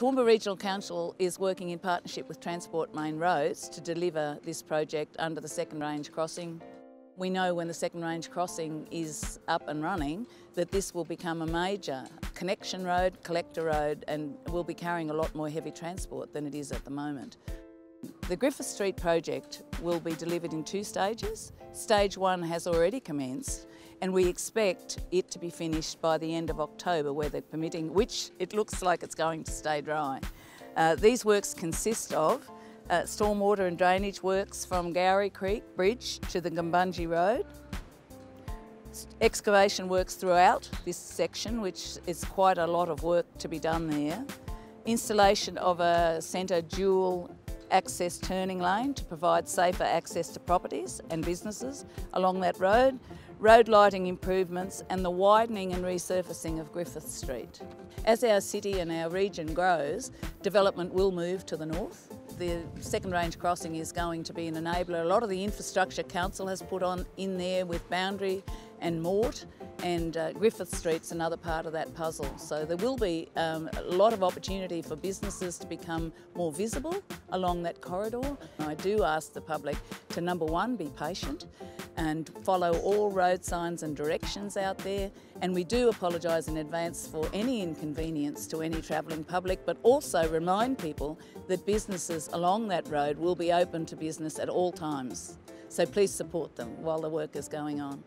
Toowoomba Regional Council is working in partnership with Transport Main Roads to deliver this project under the Second Range Crossing. We know when the Second Range Crossing is up and running that this will become a major connection road, collector road, and will be carrying a lot more heavy transport than it is at the moment. The Griffiths Street project will be delivered in two stages. Stage one has already commenced and we expect it to be finished by the end of October, weather permitting, which it looks like it's going to stay dry. These works consist of stormwater and drainage works from Gowrie Creek Bridge to the Gumbungi Road. Excavation works throughout this section, which is quite a lot of work to be done there. Installation of a centre dual access turning lane to provide safer access to properties and businesses along that road. Road lighting improvements and the widening and resurfacing of Griffiths Street. As our city and our region grows, development will move to the north. The Second Range Crossing is going to be an enabler. A lot of the infrastructure council has put on in there with Boundary and Mort, and Griffiths Street's another part of that puzzle. So there will be a lot of opportunity for businesses to become more visible along that corridor. I do ask the public to, number one, be patient and follow all road signs and directions out there. And we do apologise in advance for any inconvenience to any travelling public, but also remind people that businesses along that road will be open to business at all times. So please support them while the work is going on.